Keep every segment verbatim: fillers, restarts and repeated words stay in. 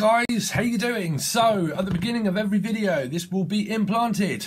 Hi guys, how you doing? So at the beginning of every video this will be implanted.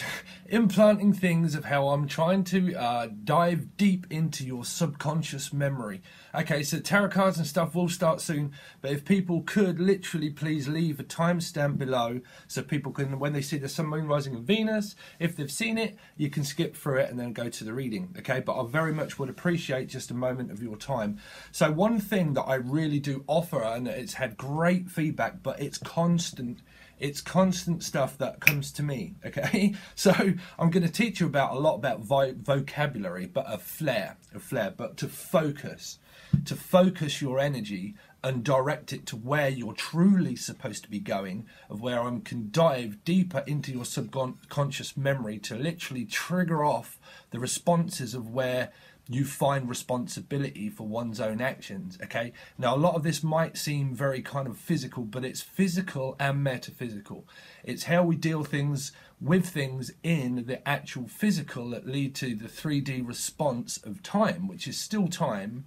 Implanting things of how I'm trying to uh, dive deep into your subconscious memory. Okay, so tarot cards and stuff will start soon, but if people could literally please leave a timestamp below so people can, when they see the sun, moon, rising and Venus, if they've seen it, you can skip through it and then go to the reading, okay? But I very much would appreciate just a moment of your time. So one thing that I really do offer, and it's had great feedback, but it's constant. It's constant stuff that comes to me, okay? So I'm going to teach you about a lot about vocabulary, but a flair, a flair, but to focus, to focus your energy and direct it to where you're truly supposed to be going, of where I can dive deeper into your subconscious memory to literally trigger off the responses of where you find responsibility for one's own actions, okay? Now, a lot of this might seem very kind of physical, but it's physical and metaphysical. It's how we deal things with things in the actual physical that lead to the three D response of time, which is still time,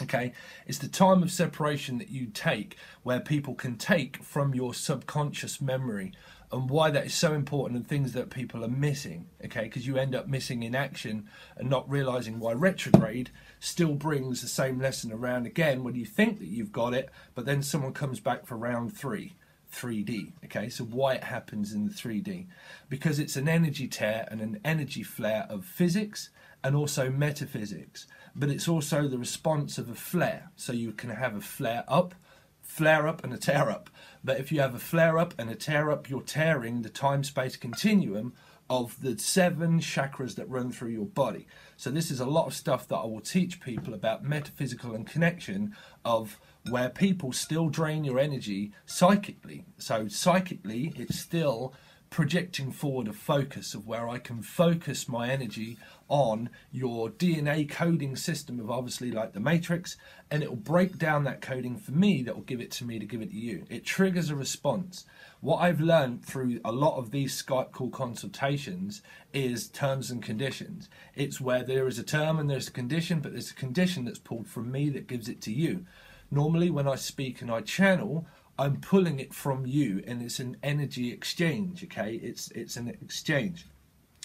okay? It's the time of separation that you take, where people can take from your subconscious memory, and why that is so important and things that people are missing, okay? Because you end up missing in action and not realizing why retrograde still brings the same lesson around again when you think that you've got it, but then someone comes back for round three, three D, okay? So why it happens in the three D? Because it's an energy tear and an energy flare of physics and also metaphysics, but it's also the response of a flare. So you can have a flare up, flare up and a tear up. But if you have a flare up and a tear up, you're tearing the time space continuum of the seven chakras that run through your body. So this is a lot of stuff that I will teach people about metaphysical and connection of where people still drain your energy psychically. So psychically, it's still projecting forward a focus of where I can focus my energy on your D N A coding system of obviously like the matrix, and it will break down that coding for me, that will give it to me to give it to you. It triggers a response. What I've learned through a lot of these Skype call consultations is terms and conditions. It's where there is a term and there's a condition, but there's a condition that's pulled from me that gives it to you. Normally when I speak and I channel, I'm pulling it from you, and it's an energy exchange, okay? It's, it's an exchange.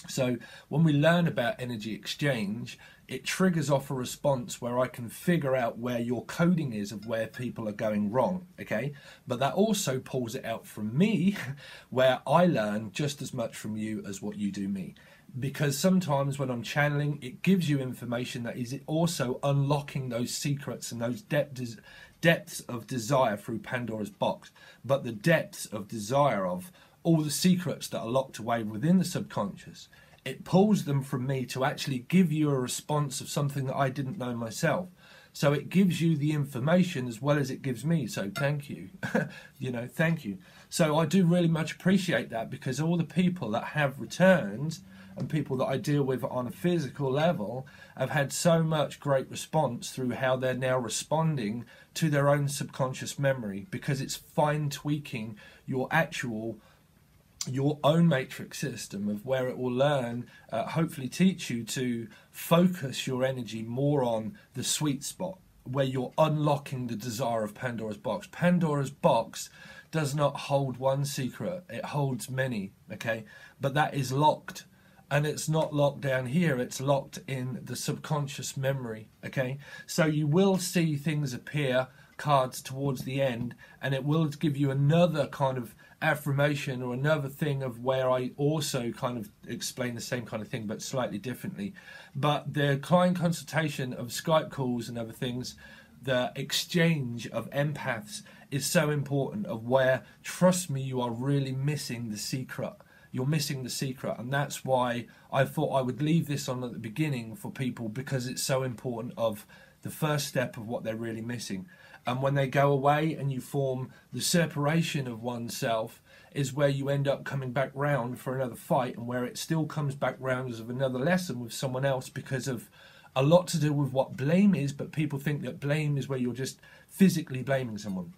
So when we learn about energy exchange, it triggers off a response where I can figure out where your coding is of where people are going wrong, okay? But that also pulls it out from me, where I learn just as much from you as what you do me. Because sometimes when I'm channeling, it gives you information that is also unlocking those secrets and those depths depths of desire through Pandora's box, but the depths of desire of all the secrets that are locked away within the subconscious. It pulls them from me to actually give you a response of something that I didn't know myself. So it gives you the information as well as it gives me, so thank you, you know, thank you. So I do really much appreciate that, because all the people that have returned and people that I deal with on a physical level have had so much great response through how they're now responding to their own subconscious memory, because it's fine tweaking your actual, your own matrix system of where it will learn, uh, hopefully teach you to focus your energy more on the sweet spot where you're unlocking the desire of Pandora's box. Pandora's box does not hold one secret, it holds many, okay? But that is locked. And it's not locked down here, it's locked in the subconscious memory, okay? So you will see things appear, cards towards the end, and it will give you another kind of affirmation or another thing of where I also kind of explain the same kind of thing but slightly differently. But the client consultation of Skype calls and other things, the exchange of empaths is so important, of where, trust me, you are really missing the secret. You're missing the secret, and that's why I thought I would leave this on at the beginning for people, because it's so important of the first step of what they're really missing. And when they go away and you form the separation of oneself is where you end up coming back round for another fight, and where it still comes back round as of another lesson with someone else, because of a lot to do with what blame is, but people think that blame is where you're just physically blaming someone.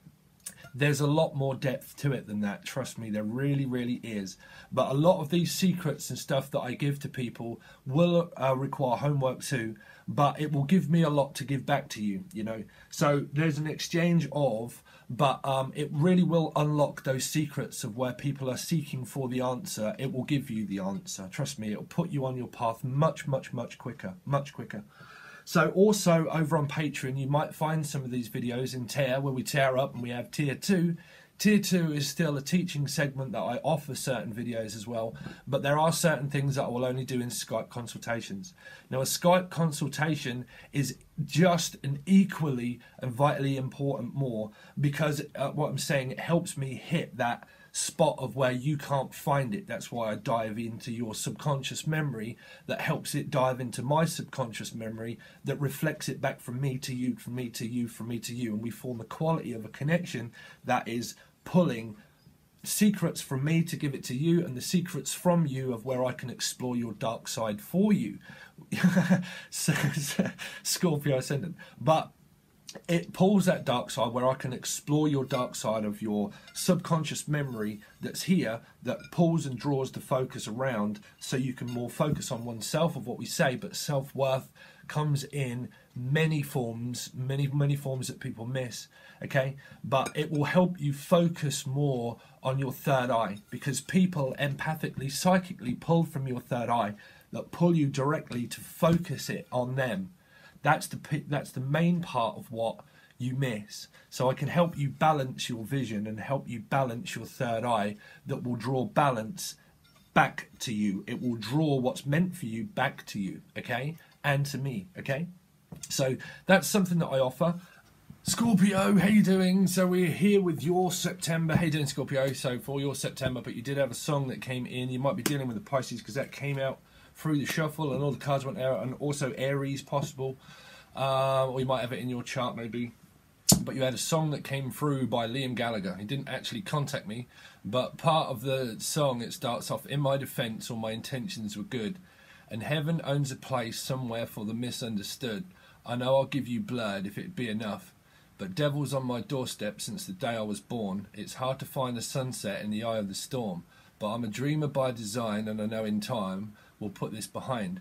There's a lot more depth to it than that, trust me, there really, really is. But a lot of these secrets and stuff that I give to people will uh, require homework too, but it will give me a lot to give back to you, you know. So there's an exchange of, but um, it really will unlock those secrets of where people are seeking for the answer. It will give you the answer, trust me, it will put you on your path much, much, much quicker, much quicker. So also over on Patreon, you might find some of these videos in tier where we tear up and we have tier two. Tier two is still a teaching segment that I offer certain videos as well, but there are certain things that I will only do in Skype consultations. Now a Skype consultation is just an equally and vitally important more because uh, what I'm saying, it helps me hit that spot of where you can't find it. That's why I dive into your subconscious memory, that helps it dive into my subconscious memory, that reflects it back from me to you, from me to you, from me to you, and we form the quality of a connection that is pulling secrets from me to give it to you, and the secrets from you of where I can explore your dark side for you. so, so, Scorpio ascendant. But it pulls that dark side where I can explore your dark side of your subconscious memory that's here, that pulls and draws the focus around so you can more focus on oneself of what we say. But self-worth comes in many forms, many, many forms that people miss, okay? But it will help you focus more on your third eye, because people empathically, psychically pull from your third eye, that pull you directly to focus it on them. That's the, that's the main part of what you miss. So I can help you balance your vision and help you balance your third eye, that will draw balance back to you. It will draw what's meant for you back to you, okay? And to me, okay? So that's something that I offer. Scorpio, how you doing? So we're here with your September. How you doing, Scorpio? So for your September, but you did have a song that came in. You might be dealing with the Pisces because that came out through the shuffle and all the cards went out, and also Aries possible, uh, or you might have it in your chart maybe. But you had a song that came through by Liam Gallagher. He didn't actually contact me, but part of the song, it starts off, in my defense, all my intentions were good, and heaven owns a place somewhere for the misunderstood. I know I'll give you blood if it be enough, but devil's on my doorstep since the day I was born. It's hard to find the sunset in the eye of the storm, but I'm a dreamer by design, and I know in time we'll put this behind.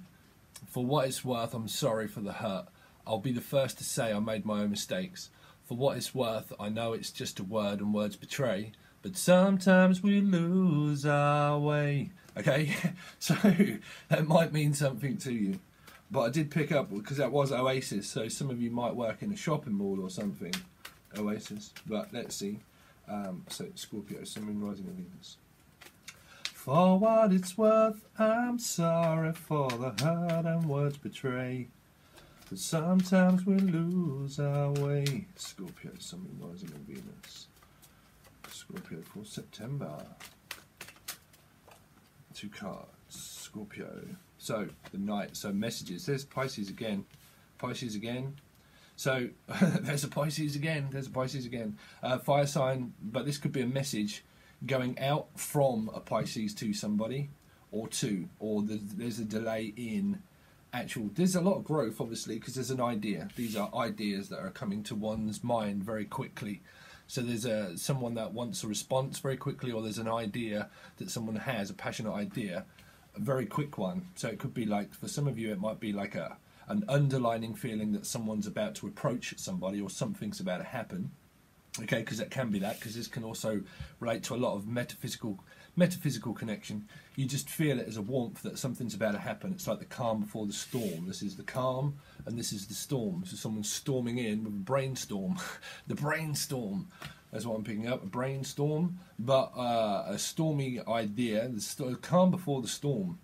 For what it's worth, I'm sorry for the hurt. I'll be the first to say I made my own mistakes. For what it's worth, I know it's just a word and words betray, but sometimes we lose our way. Okay, so that might mean something to you. But I did pick up, because that was Oasis, so some of you might work in a shopping mall or something. Oasis, but let's see. Um, so Scorpio, Sun, Rising and Venus. For what it's worth, I'm sorry for the hurt and words betray, but sometimes we lose our way. Scorpio, Sun, Rising and Venus. Scorpio for September. Two cards. Scorpio. So the night. So messages. There's Pisces again. Pisces again. So there's a Pisces again. There's a Pisces again. Uh, fire sign. But this could be a message going out from a Pisces to somebody or to, or the, there's a delay in actual, there's a lot of growth obviously because there's an idea. These are ideas that are coming to one's mind very quickly. So there's a someone that wants a response very quickly, or there's an idea that someone has, a passionate idea, a very quick one. So it could be like, for some of you it might be like a an underlining feeling that someone's about to approach somebody or something's about to happen. Okay, because that can be that, because this can also relate to a lot of metaphysical metaphysical connection. You just feel it as a warmth that something's about to happen. It's like the calm before the storm. This is the calm and this is the storm. So someone's storming in with a brainstorm. The brainstorm. That's what I'm picking up, a brainstorm. But uh, a stormy idea, the st calm before the storm.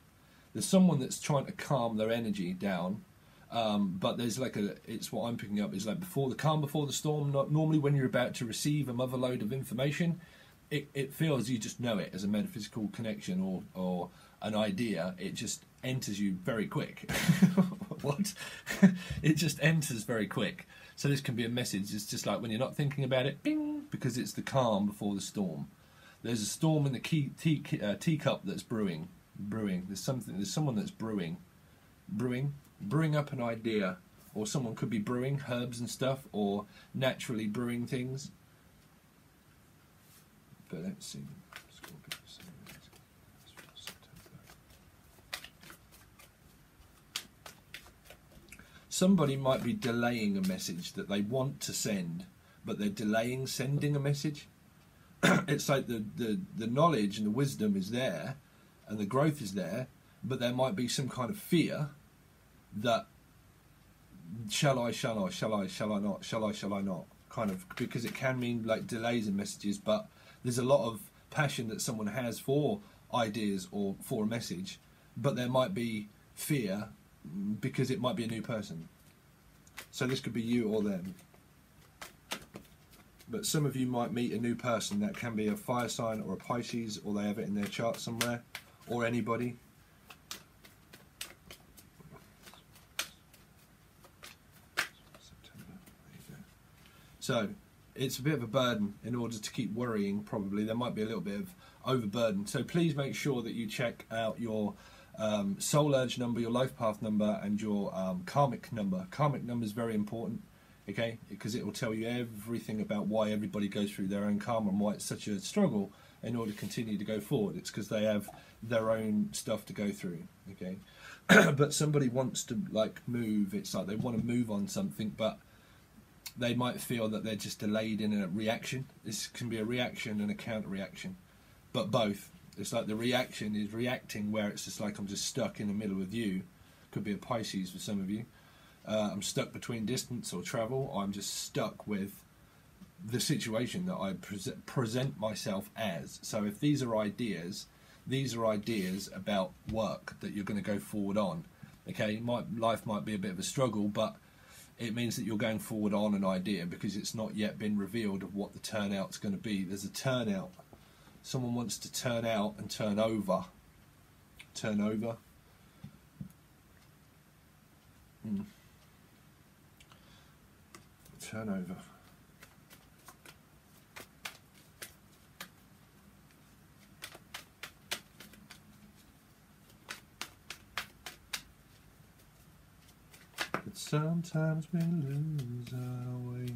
There's someone that's trying to calm their energy down. Um, but there's like a, it's what I'm picking up is like before the calm, before the storm. Not normally when you're about to receive a mother load of information, it, it feels, you just know it as a metaphysical connection or, or an idea. It just enters you very quick. What? It just enters very quick. So this can be a message. It's just like when you're not thinking about it, bing, because it's the calm before the storm. There's a storm in the key, tea, uh, teacup that's brewing, brewing. There's something, there's someone that's brewing, brewing. Brewing up an idea, or someone could be brewing herbs and stuff, or naturally brewing things. but let's see. Somebody might be delaying a message that they want to send, but they're delaying sending a message. It's like the, the, the knowledge and the wisdom is there and the growth is there, but there might be some kind of fear that shall I, shall I, shall I, shall I not, shall I, shall I not, kind of, because it can mean like delays in messages, but there's a lot of passion that someone has for ideas or for a message, but there might be fear because it might be a new person. So this could be you or them. But some of you might meet a new person that can be a fire sign or a Pisces, or they have it in their chart somewhere, or anybody. So it's a bit of a burden in order to keep worrying, probably. There might be a little bit of overburden. So please make sure that you check out your um, soul urge number, your life path number, and your um, karmic number. Karmic number is very important. Okay, because it will tell you everything about why everybody goes through their own karma and why it's such a struggle in order to continue to go forward. It's because they have their own stuff to go through. Okay, but somebody wants to like move. It's like they want to move on something, but they might feel that they're just delayed in a reaction. This can be a reaction and a counter reaction, but both. It's like the reaction is reacting where it's just like I'm just stuck in the middle with you. Could be a Pisces for some of you. Uh, I'm stuck between distance or travel. I'm just stuck with the situation that I pre present myself as. So if these are ideas, these are ideas about work that you're going to go forward on. Okay, my life might be a bit of a struggle, but it means that you're going forward on an idea because it's not yet been revealed of what the turnout's going to be. There's a turnout. Someone wants to turn out and turn over. Turn over. Mm. Turnover. But sometimes we lose our way.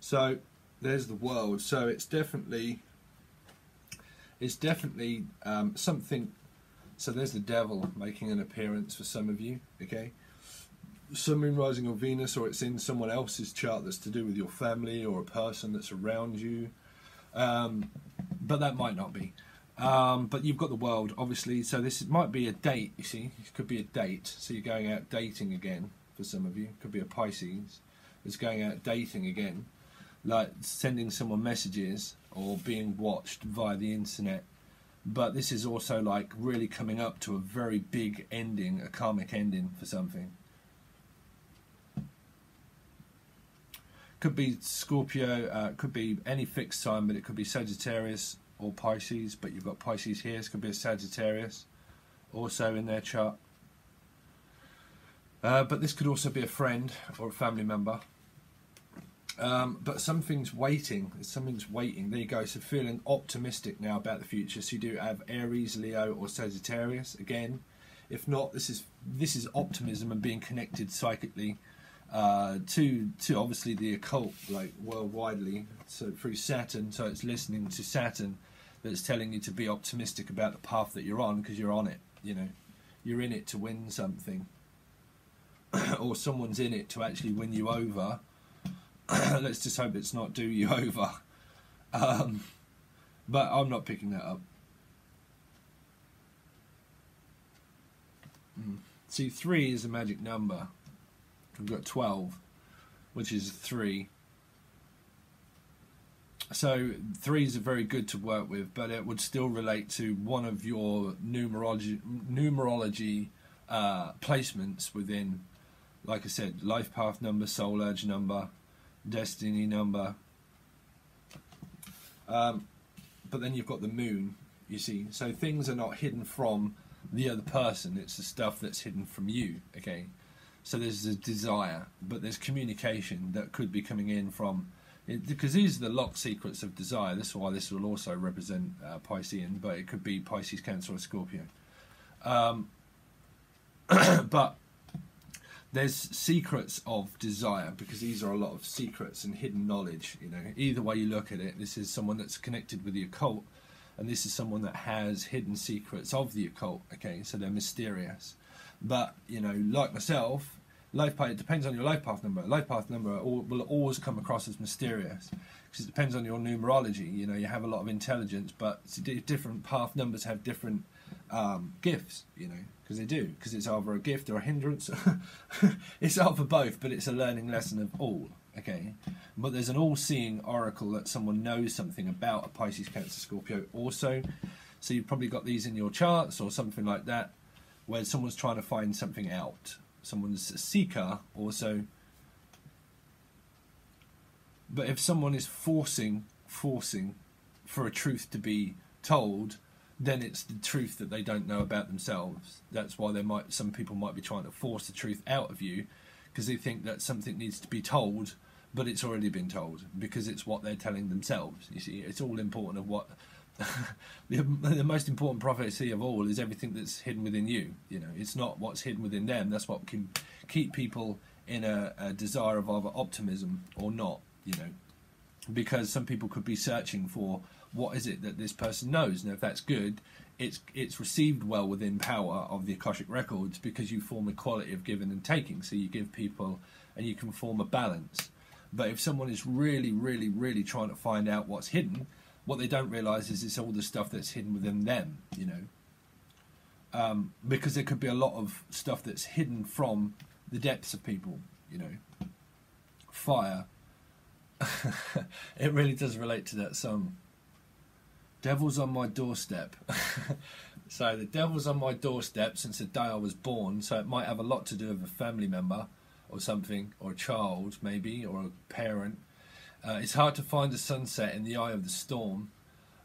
So there's the world. So it's definitely, it's definitely um, something. So there's the devil making an appearance for some of you. Okay. Sun, Moon, Rising or Venus, or it's in someone else's chart that's to do with your family or a person that's around you, um, but that might not be, um, but you've got the world obviously. So this might be a date, you see, it could be a date, so you're going out dating again for some of you. It could be a Pisces that's going out dating again, like sending someone messages or being watched via the internet. But this is also like really coming up to a very big ending, a karmic ending for something. Could be Scorpio, uh, could be any fixed sign, but it could be Sagittarius or Pisces, but you've got Pisces here, so it could be a Sagittarius also in their chart. Uh, but this could also be a friend or a family member. Um, but something's waiting, something's waiting, there you go. So feeling optimistic now about the future, so you do have Aries, Leo or Sagittarius again. If not, this is, this is optimism and being connected psychically. Uh, to to obviously the occult, like worldwidely, so through Saturn, so it's listening to Saturn that's telling you to be optimistic about the path that you're on because you're on it, you know, you're in it to win something, or someone's in it to actually win you over. Let's just hope it's not do you over, um, but I'm not picking that up. Mm. See, three is a magic number. We've got twelve, which is three. So threes are very good to work with, but it would still relate to one of your numerology, numerology uh, placements within, like I said, life path number, soul urge number, destiny number. Um, but then you've got the moon, you see. So things are not hidden from the other person. It's the stuff that's hidden from you, okay? So there's a desire, but there's communication that could be coming in from, it, because these are the locked secrets of desire. That's why this will also represent uh, Piscean, but it could be Pisces, Cancer or Scorpio. Um, but there's secrets of desire, because these are a lot of secrets and hidden knowledge. You know, either way you look at it, this is someone that's connected with the occult, and this is someone that has hidden secrets of the occult. Okay, so they're mysterious. But you know, like myself, life path, it depends on your life path number. Life path number will always come across as mysterious, because it depends on your numerology. You know, you have a lot of intelligence, but different path numbers have different um, gifts. You know, because they do, because it's either a gift or a hindrance. It's either both, but it's a learning lesson of all. Okay, but there's an all-seeing oracle that someone knows something about a Pisces, Cancer, Scorpio also. So you've probably got these in your charts or something like that, where someone's trying to find something out. Someone's a seeker also. But if someone is forcing forcing for a truth to be told, then it's the truth that they don't know about themselves. That's why they might some people might be trying to force the truth out of you, because they think that something needs to be told, but it's already been told, because it's what they're telling themselves. You see, it's all important of what the, the most important prophecy of all is everything that's hidden within you. You know, it's not what's hidden within them. That's what can keep people in a, a desire of either optimism or not. You know, because some people could be searching for what is it that this person knows, and if that's good, it's it's received well within power of the Akashic records, because you form a quality of giving and taking. So you give people, and you can form a balance. But if someone is really, really, really trying to find out what's hidden, what they don't realise is it's all the stuff that's hidden within them, you know. Um, because there could be a lot of stuff that's hidden from the depths of people, you know. Fire. It really does relate to that song. Devil's on my doorstep. So the devil's on my doorstep since the day I was born, so it might have a lot to do with a family member or something, or a child maybe, or a parent. Uh, it's hard to find a sunset in the eye of the storm,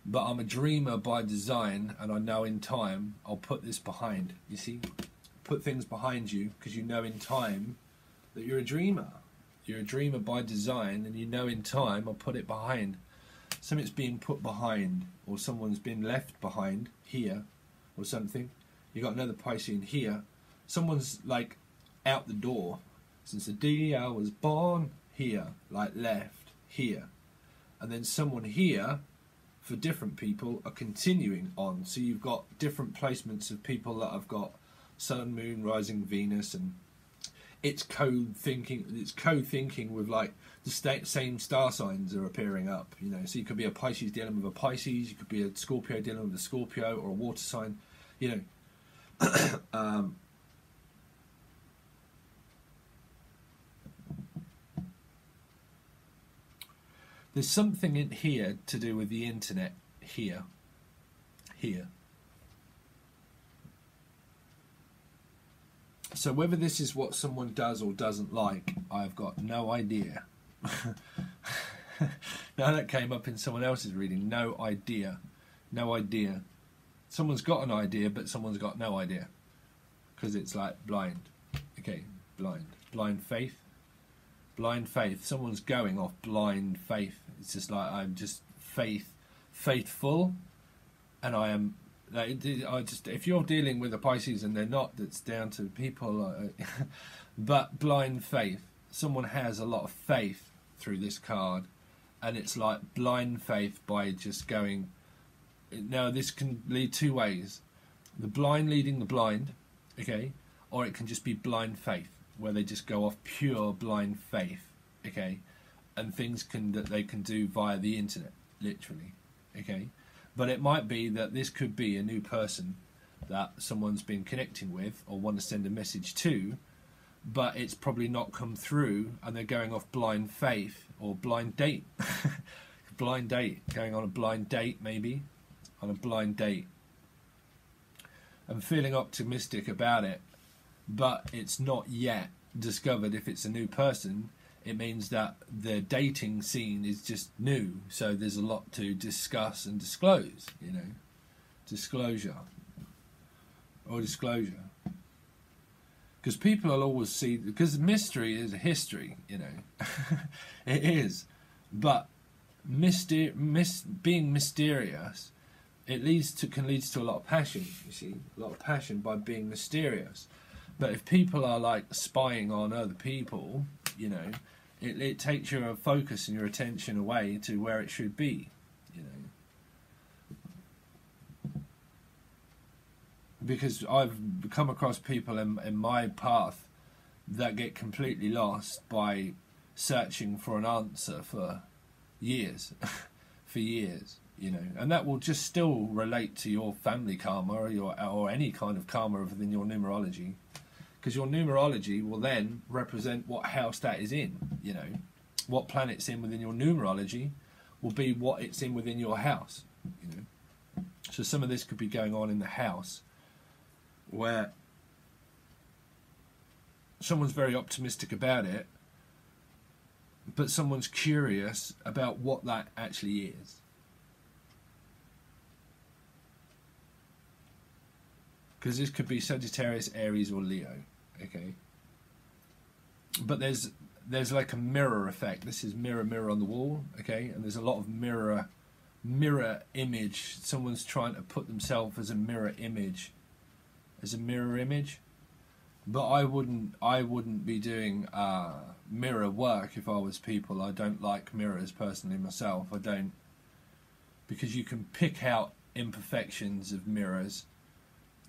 but I'm a dreamer by design, and I know in time I'll put this behind. You see, put things behind you, because you know in time that you're a dreamer. You're a dreamer by design, and you know in time I'll put it behind. Something's being put behind, or someone's been left behind here, or something. You got another Piscean here. Someone's like out the door since the day I was born here, like left. Here, and then someone here for different people are continuing on. So you've got different placements of people that have got Sun, Moon, Rising, Venus, and it's code thinking. It's code thinking with like the same star signs are appearing up. You know, so you could be a Pisces dealing with a Pisces. You could be a Scorpio dealing with a Scorpio, or a water sign. You know. um, There's something in here to do with the internet, here, here. So whether this is what someone does or doesn't like, I've got no idea. Now that came up in someone else's reading, no idea, no idea. Someone's got an idea, but someone's got no idea. Because it's like blind, okay, blind, blind faith. Blind faith. Someone's going off blind faith. It's just like I'm just faith, faithful, and I am. Like, I just if you're dealing with a Pisces and they're not, that's down to people. Like, but blind faith. Someone has a lot of faith through this card, and it's like blind faith by just going. Now this can lead two ways: the blind leading the blind, okay, or it can just be blind faith, where they just go off pure blind faith, okay, and things can that they can do via the internet, literally, okay. But it might be that this could be a new person that someone's been connecting with or want to send a message to, but it's probably not come through, and they're going off blind faith or blind date, blind date, going on a blind date maybe, on a blind date, and feeling optimistic about it. But it's not yet discovered. If it's a new person, it means that the dating scene is just new, so there's a lot to discuss and disclose, you know, disclosure or disclosure, because people will always see, because mystery is a history, you know. It is, but myster mis being mysterious, it leads to can leads to a lot of passion, you see, a lot of passion by being mysterious. But if people are like spying on other people, you know, it, it takes your focus and your attention away to where it should be, you know. Because I've come across people in, in my path that get completely lost by searching for an answer for years, for years, you know, and that will just still relate to your family karma or your or any kind of karma within your numerology, because your numerology will then represent what house that is in, you know, what planet's in within your numerology will be what it's in within your house, you know. So some of this could be going on in the house where someone's very optimistic about it, but someone's curious about what that actually is. Because this could be Sagittarius, Aries, or Leo, okay? But there's there's like a mirror effect. This is mirror, mirror on the wall, okay? And there's a lot of mirror, mirror image. Someone's trying to put themselves as a mirror image, as a mirror image. But I wouldn't, I wouldn't be doing uh, mirror work if I was people. I don't like mirrors personally myself. I don't, because you can pick out imperfections of mirrors.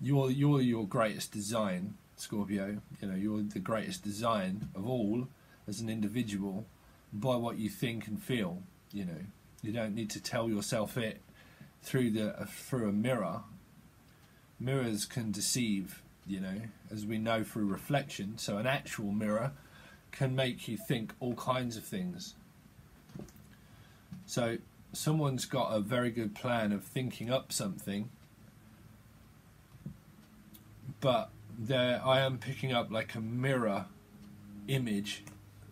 You're, you're your greatest design, Scorpio. You know, you're the greatest design of all as an individual by what you think and feel. You know, you don't need to tell yourself it through the uh, through a mirror. Mirrors can deceive, you know, as we know through reflection. So an actual mirror can make you think all kinds of things. So someone's got a very good plan of thinking up something. But there, I am picking up like a mirror image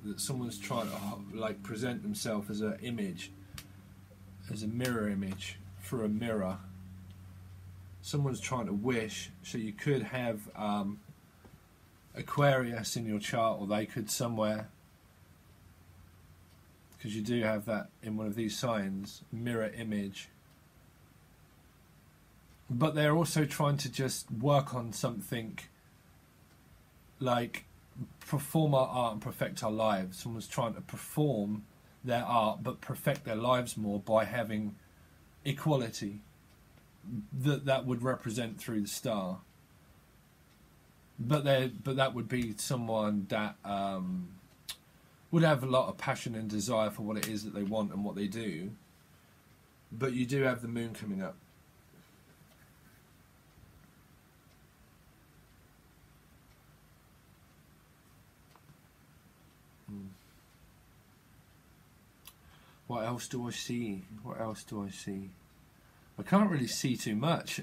that someone's trying to like present themselves as an image, as a mirror image for a mirror. Someone's trying to wish, so you could have um, Aquarius in your chart, or they could somewhere, because you do have that in one of these signs, mirror image. But they're also trying to just work on something like perform our art and perfect our lives. Someone's trying to perform their art but perfect their lives more by having equality that that would represent through the star. But they but that would be someone that um, would have a lot of passion and desire for what it is that they want and what they do. But you do have the moon coming up. What else do I see? What else do I see? I can't really see too much.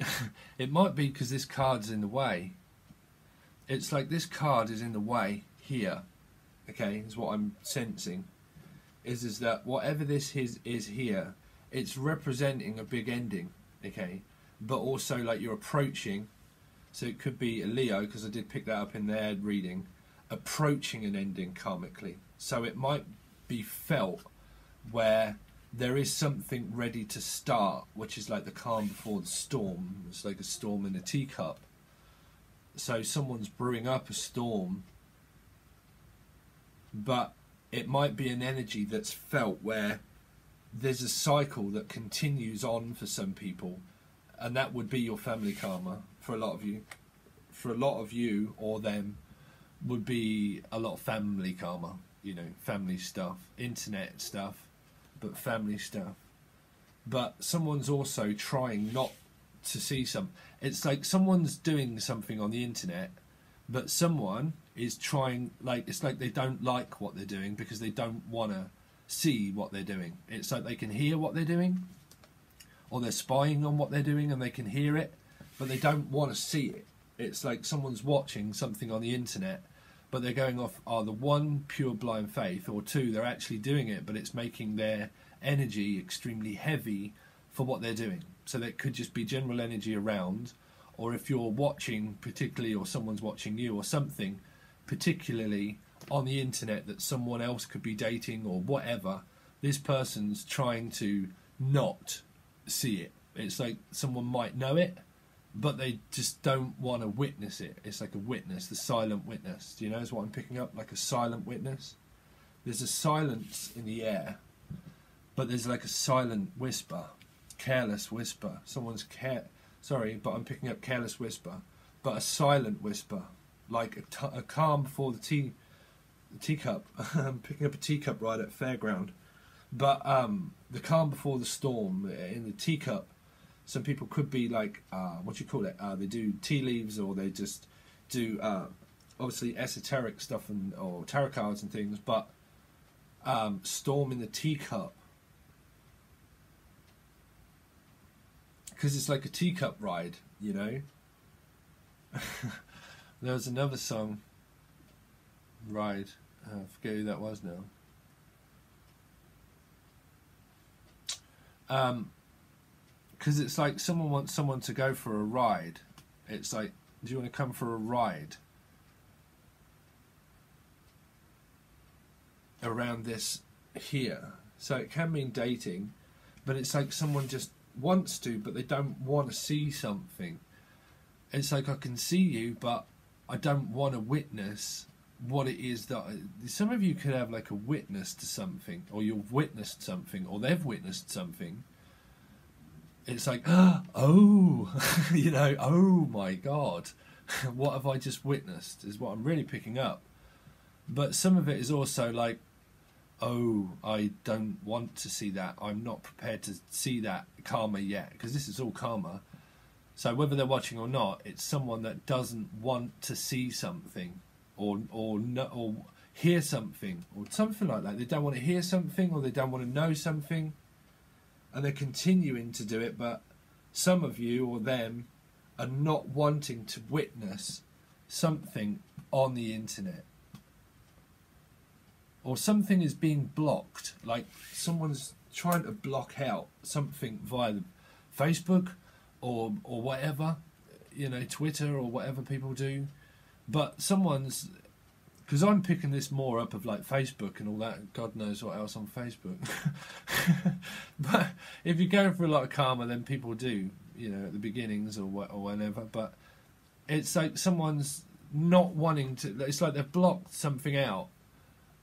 It might be because this card's in the way. It's like this card is in the way here. Okay, is what I'm sensing. Is is that whatever this is is here, it's representing a big ending. Okay, but also like you're approaching. So it could be a Leo, because I did pick that up in their reading. Approaching an ending karmically. So it might be felt where there is something ready to start, which is like the calm before the storm. It's like a storm in a teacup. So someone's brewing up a storm, but it might be an energy that's felt where there's a cycle that continues on for some people, and that would be your family karma for a lot of you. For a lot of you or them would be a lot of family karma, you know, family stuff, internet stuff, but family stuff. But someone's also trying not to see some. It's like someone's doing something on the internet, but someone is trying, like, it's like they don't like what they're doing because they don't want to see what they're doing. It's like they can hear what they're doing, or they're spying on what they're doing and they can hear it, but they don't want to see it. It's like someone's watching something on the internet, but they're going off either one, pure blind faith, or two, they're actually doing it, but it's making their energy extremely heavy for what they're doing. So that could just be general energy around, or if you're watching particularly, or someone's watching you, or something particularly on the internet that someone else could be dating or whatever, this person's trying to not see it. It's like someone might know it, but they just don't want to witness it. It's like a witness, the silent witness. Do you know, is what I'm picking up, like a silent witness? There's a silence in the air, but there's like a silent whisper, careless whisper. Someone's care, sorry, but I'm picking up careless whisper, but a silent whisper, like a, t a calm before the tea, the teacup. I'm picking up a teacup right at fairground, but um, the calm before the storm in the teacup. Some people could be like, uh, what do you call it? Uh, they do tea leaves, or they just do uh, obviously esoteric stuff and or tarot cards and things. But um, storm in the teacup, because it's like a teacup ride, you know. There was another song, Ride. Uh, I forget who that was now. Um. Because it's like someone wants someone to go for a ride. It's like, do you want to come for a ride around this here? So it can mean dating, but it's like someone just wants to, but they don't want to see something. It's like, I can see you, but I don't want to witness what it is that I, some of you could have like a witness to something, or you've witnessed something, or they've witnessed something. It's like, oh, you know, oh my God, what have I just witnessed, is what I'm really picking up. But some of it is also like, oh, I don't want to see that. I'm not prepared to see that karma yet, because this is all karma. So whether they're watching or not, it's someone that doesn't want to see something, or, or, no, or hear something, or something like that. They don't want to hear something, or they don't want to know something. And they're continuing to do it, but some of you or them are not wanting to witness something on the internet. Or something is being blocked, like someone's trying to block out something via Facebook or, or whatever, you know, Twitter or whatever people do. But someone's, because I'm picking this more up of like Facebook and all that, God knows what else on Facebook. But if you're going for a lot of karma, then people do, you know, at the beginnings or wh or whenever. But it's like someone's not wanting to, it's like they've blocked something out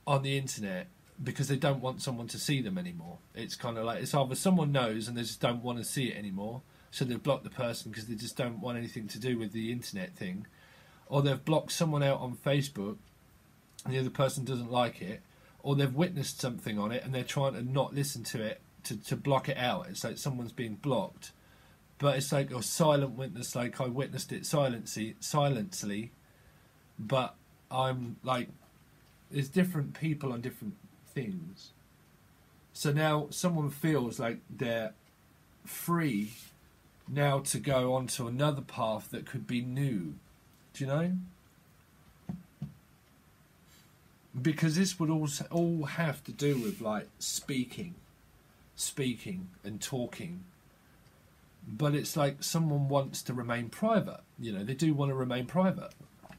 on the internet because they don't want someone to see them anymore. It's kind of like, it's either someone knows and they just don't want to see it anymore, so they've blocked the person because they just don't want anything to do with the internet thing, or they've blocked someone out on Facebook and the other person doesn't like it, or they've witnessed something on it and they're trying to not listen to it to, to block it out. It's like someone's being blocked, but it's like a silent witness, like I witnessed it silently, silently, but I'm like, there's different people on different things. So now someone feels like they're free now to go onto another path that could be new, do you know? Because this would also all have to do with like speaking, speaking and talking. But it's like someone wants to remain private. You know, they do want to remain private.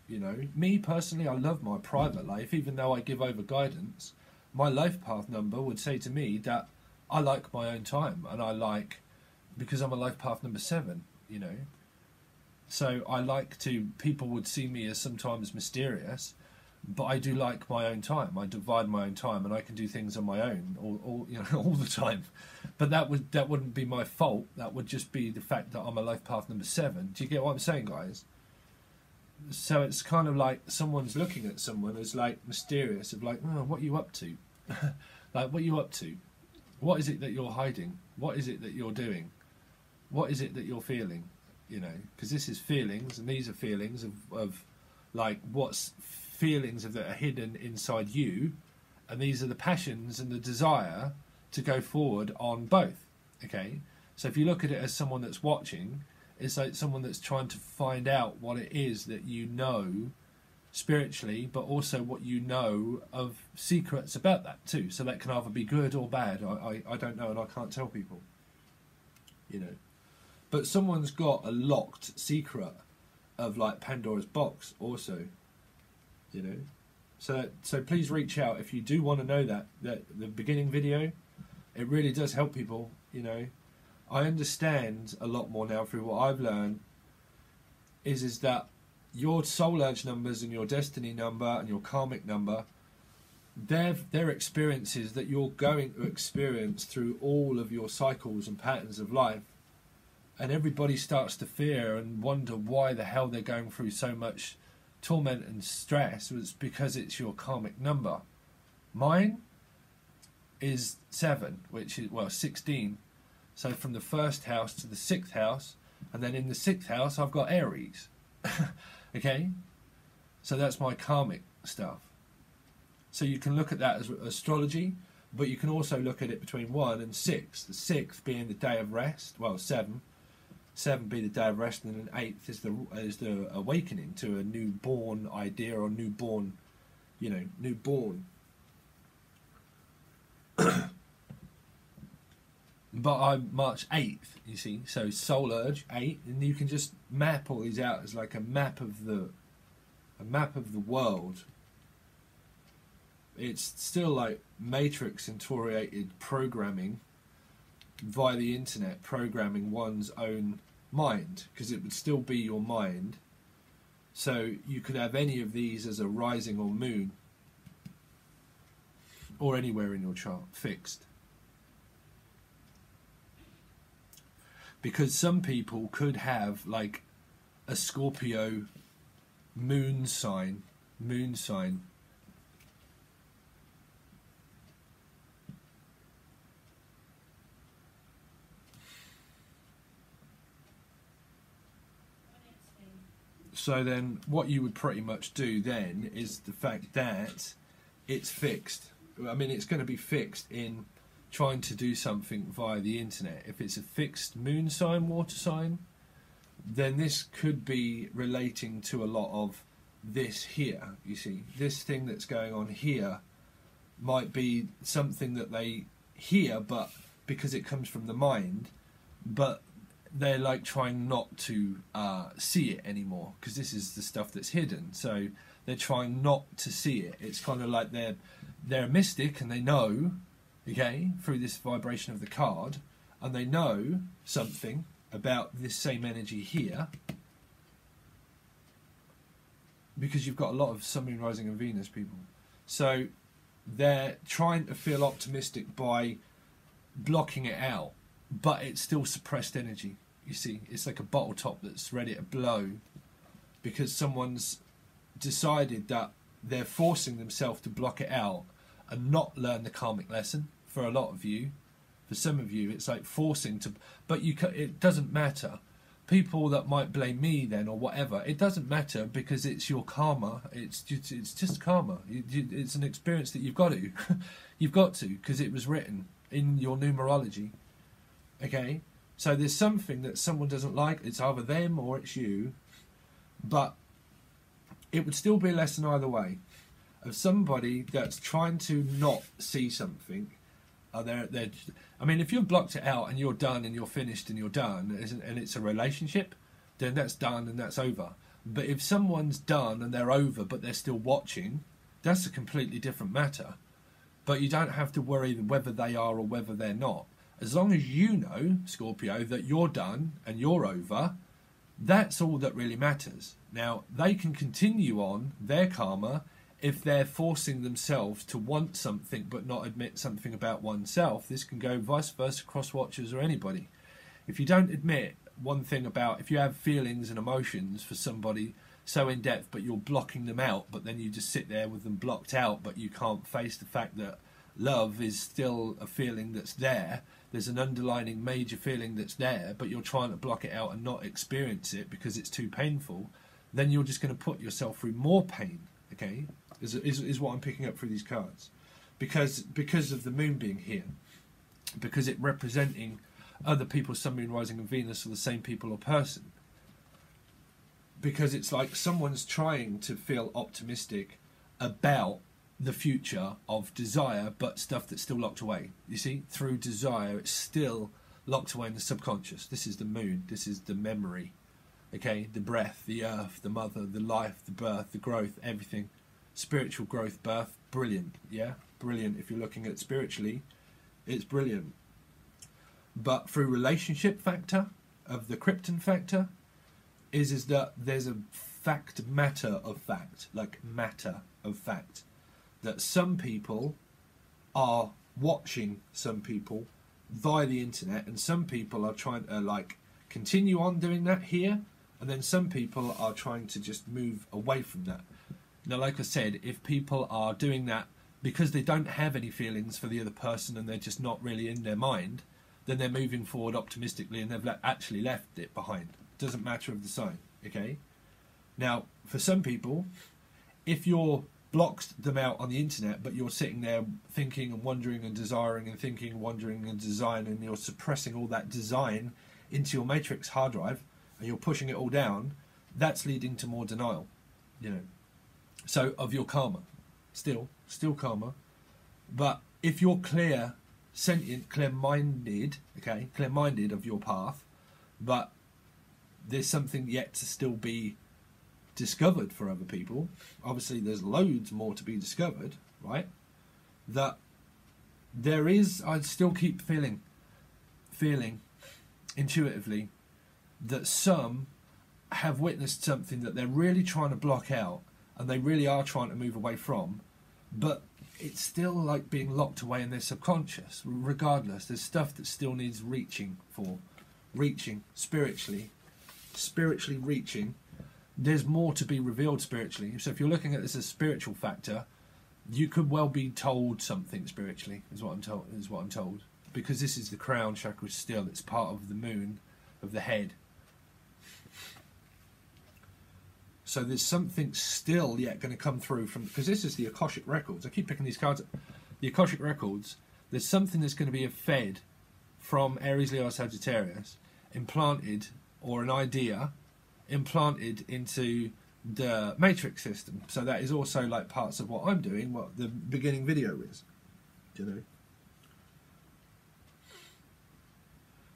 You know, me personally, I love my private life, even though I give over guidance. My life path number would say to me that I like my own time, and I like, because I'm a life path number seven, you know. So I like to, people would see me as sometimes mysterious, but I do like my own time. I divide my own time, and I can do things on my own, all, all you know, all the time. But that would that wouldn't be my fault. That would just be the fact that I'm a life path number seven. Do you get what I'm saying, guys? So it's kind of like someone's looking at someone as like mysterious, of like, oh, what are you up to? Like, what are you up to? What is it that you're hiding? What is it that you're doing? What is it that you're feeling? You know, because this is feelings, and these are feelings of of like what's feelings of that are hidden inside you, and these are the passions and the desire to go forward on both. Okay, so if you look at it as someone that's watching, it's like someone that's trying to find out what it is that you know spiritually, but also what you know of secrets about that too. So that can either be good or bad. I, I, I don't know, and I can't tell people, you know. But someone's got a locked secret of like Pandora's box also, you know. So so please reach out if you do want to know that, that the beginning video, it really does help people, you know. I understand a lot more now through what I've learned is is that your soul urge numbers and your destiny number and your karmic number, they're, they're experiences that you're going to experience through all of your cycles and patterns of life. And everybody starts to fear and wonder why the hell they're going through so much torment and stress. It's because it's your karmic number. Mine is seven, which is, well, sixteen. So from the first house to the sixth house, and then in the sixth house I've got Aries. Okay? So that's my karmic stuff. So you can look at that as astrology, but you can also look at it between one and six. The sixth being the day of rest, well, seven. Seven be the day of rest, and then eighth is the is the awakening to a newborn idea or newborn, you know, newborn. But I'm March eighth, you see, so soul urge eight, and you can just map all these out as like a map of the, a map of the world. It's still like matrix intoriated programming via the internet, programming one's own mind, because it would still be your mind. So you could have any of these as a rising or moon, or anywhere in your chart fixed, because some people could have like a Scorpio moon sign moon sign So then what you would pretty much do then is the fact that it's fixed. I mean, it's going to be fixed in trying to do something via the internet. If it's a fixed moon sign, water sign, then this could be relating to a lot of this here, you see. This thing that's going on here might be something that they hear, but because it comes from the mind, but they're like trying not to uh, see it anymore, because this is the stuff that's hidden. So they're trying not to see it. It's kind of like they're they're a mystic and they know, okay, through this vibration of the card, and they know something about this same energy here, because you've got a lot of Sun, Moon, Rising and Venus people. So they're trying to feel optimistic by blocking it out, but it's still suppressed energy. You see, it's like a bottle top that's ready to blow because someone's decided that they're forcing themselves to block it out and not learn the karmic lesson. For a lot of you, for some of you, it's like forcing to, but you can, it doesn't matter. People that might blame me then or whatever, it doesn't matter, because it's your karma. It's just, it's just karma. It's an experience that you've got to, you've got to, because it was written in your numerology. Okay, so there's something that someone doesn't like. It's either them or it's you, but it would still be a lesson either way, of somebody that's trying to not see something. Are there, they're, I mean, if you've blocked it out and you're done and you're finished and you're done, and it's a relationship, then that's done and that's over. But if someone's done and they're over but they're still watching, that's a completely different matter. But you don't have to worry whether they are or whether they're not. As long as you know, Scorpio, that you're done and you're over, that's all that really matters. Now, they can continue on their karma if they're forcing themselves to want something but not admit something about oneself. This can go vice versa, cross-watchers or anybody. If you don't admit one thing about, if you have feelings and emotions for somebody so in-depth but you're blocking them out, but then you just sit there with them blocked out but you can't face the fact that love is still a feeling that's there. There's an underlining major feeling that's there, but you're trying to block it out and not experience it because it's too painful, then you're just going to put yourself through more pain, okay, is, is, is what I'm picking up through these cards. Because because of the moon being here, because it representing other people, Sun, Moon, Rising and Venus, or the same people or person. Because it's like someone's trying to feel optimistic about the future of desire, but stuff that's still locked away, you see, through desire. It's still locked away in the subconscious. This is the moon, this is the memory, okay, the breath, the earth, the mother, the life, the birth, the growth, everything, spiritual growth, birth, brilliant. Yeah, brilliant. If you're looking at spiritually, it's brilliant. But through relationship factor of the krypton factor, is is that there's a fact matter of fact, like matter of fact, that some people are watching some people via the internet, and some people are trying to like continue on doing that here, and then some people are trying to just move away from that. Now, like I said, if people are doing that because they don't have any feelings for the other person and they're just not really in their mind, then they're moving forward optimistically and they've le- actually left it behind. Doesn't matter of the sign, okay? Now, for some people, if you're blocked them out on the internet, but you're sitting there thinking and wondering and desiring and thinking, wondering and design, and you're suppressing all that design into your matrix hard drive, and you're pushing it all down, that's leading to more denial, you know. So of your karma, still, still karma. But if you're clear, sentient, clear-minded, okay, clear-minded of your path, but there's something yet to still be discovered for other people. Obviously there's loads more to be discovered, right? That there is, I still keep feeling feeling intuitively that some have witnessed something that they're really trying to block out and they really are trying to move away from, but it's still like being locked away in their subconscious. Regardless, there's stuff that still needs reaching for, reaching spiritually, spiritually reaching. There's more to be revealed spiritually. So if you're looking at this as a spiritual factor, you could well be told something spiritually, is what I'm told, is what I'm told. Because this is the crown chakra still, it's part of the moon of the head. So there's something still yet going to come through from, because this is the Akashic Records. I keep picking these cards up. The Akashic Records, there's something that's going to be fed from Aries, Leo, Sagittarius, implanted, or an idea implanted into the matrix system. So that is also like parts of what I'm doing, what the beginning video is, you know,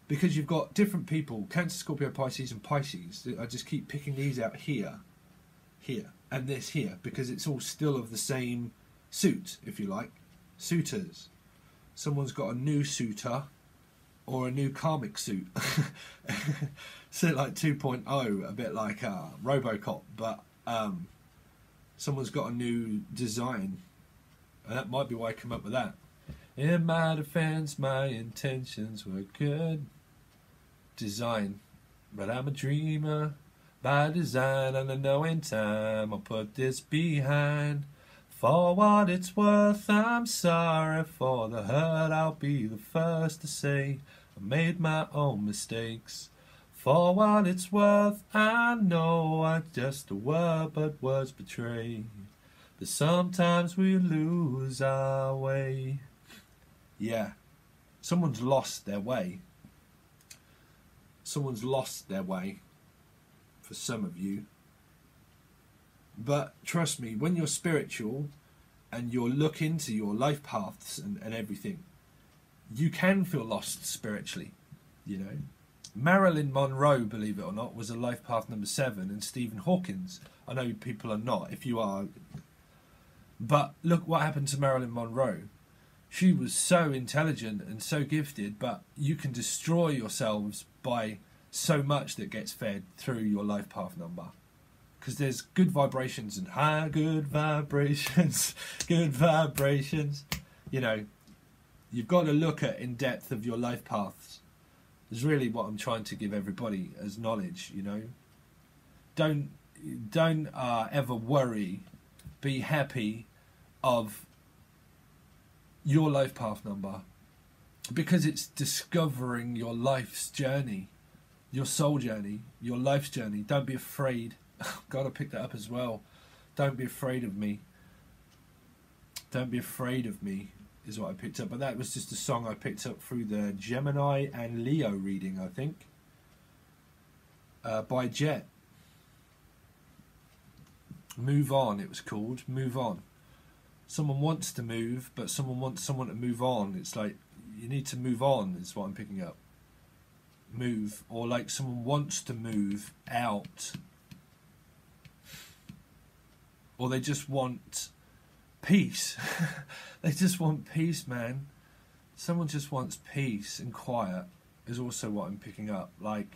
because you've got different people, Cancer, Scorpio, Pisces, and Pisces. I just keep picking these out here, here, and this here, because it's all still of the same suit, if you like. Suitors. Someone's got a new suitor or a new karmic suit. So like two point oh, a bit like uh, Robocop, but um, someone's got a new design, and that might be why I come up with that. In my defense, my intentions were good. Design, but I'm a dreamer by design, and I know in time I'll put this behind. For what it's worth, I'm sorry for the hurt, I'll be the first to say I made my own mistakes. For what it's worth, I know I just a word, but was betrayed. But sometimes we lose our way. Yeah, someone's lost their way. Someone's lost their way for some of you. But trust me, when you're spiritual and you're looking to your life paths and, and everything, you can feel lost spiritually, you know. Marilyn Monroe, believe it or not, was a life path number seven, and Stephen Hawkins. I know people are not, if you are. But look what happened to Marilyn Monroe. She was so intelligent and so gifted, but you can destroy yourselves by so much that gets fed through your life path number. Because there's good vibrations and high good vibrations, good vibrations. You know, you've got to look at in depth of your life paths. Is really what I'm trying to give everybody as knowledge. You know, don't don't uh, ever worry. Be happy of your life path number, because it's discovering your life's journey, your soul journey, your life's journey. Don't be afraid. God, I picked that up as well. Don't be afraid of me. Don't be afraid of me is what I picked up. But that was just a song I picked up through the Gemini and Leo reading, I think. Uh, by Jet. Move On, it was called. Move On. Someone wants to move, but someone wants someone to move on. It's like, you need to move on is what I'm picking up. Move. Or like someone wants to move out. Or they just want peace. They just want peace, man. Someone just wants peace and quiet is also what I'm picking up. Like,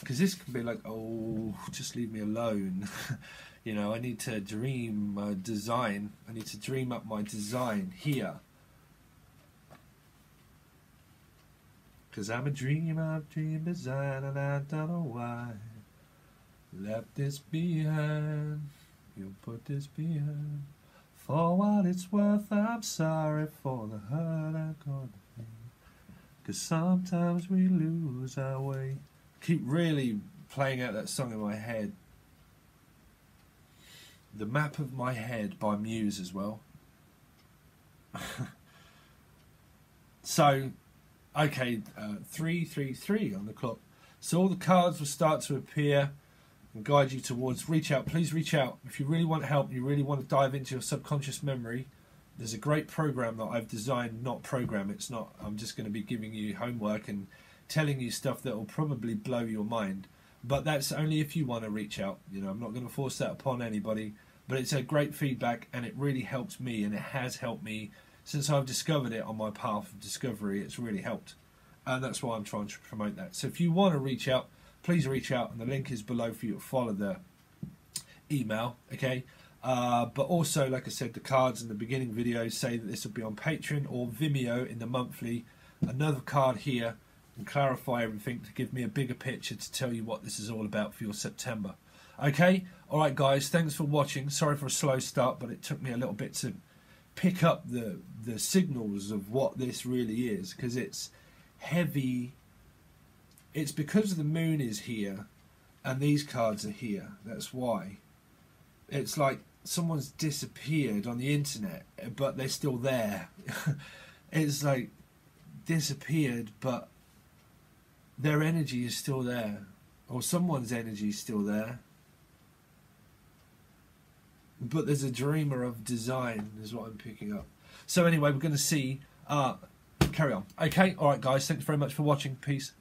because this can be like, oh, just leave me alone. You know, I need to dream uh, design. I need to dream up my design here. Because I'm a dreamer, dream design, and I don't know why. Left this behind, you put this behind. For what it's worth, I'm sorry for the hurt I caused. Because sometimes we lose our way. Keep really playing out that song in my head. The Map of My Head by Muse as well. So, okay, uh, three, three, three on the clock. So all the cards will start to appear and guide you towards. Reach out, please reach out. If you really want help, you really want to dive into your subconscious memory, there's a great program that I've designed, not program, it's not, I'm just going to be giving you homework and telling you stuff that will probably blow your mind. But that's only if you want to reach out. You know, I'm not going to force that upon anybody. But it's a great feedback, and it really helps me, and it has helped me since I've discovered it on my path of discovery. It's really helped, and that's why I'm trying to promote that. So if you want to reach out, please reach out, and the link is below for you to follow the email. Okay. Uh, but also, like I said, the cards in the beginning video say that this will be on Patreon or Vimeo in the monthly. Another card here. And clarify everything to give me a bigger picture to tell you what this is all about for your September. Okay, all right guys, thanks for watching. Sorry for a slow start, but it took me a little bit to pick up the the signals of what this really is, because it's heavy. It's because the moon is here and these cards are here. That's why it's like someone's disappeared on the internet, but they're still there. It's like disappeared, but their energy is still there, or someone's energy is still there. But there's a dreamer of design is what I'm picking up. So anyway, we're going to see, uh, carry on. Okay, all right guys, thanks very much for watching. Peace.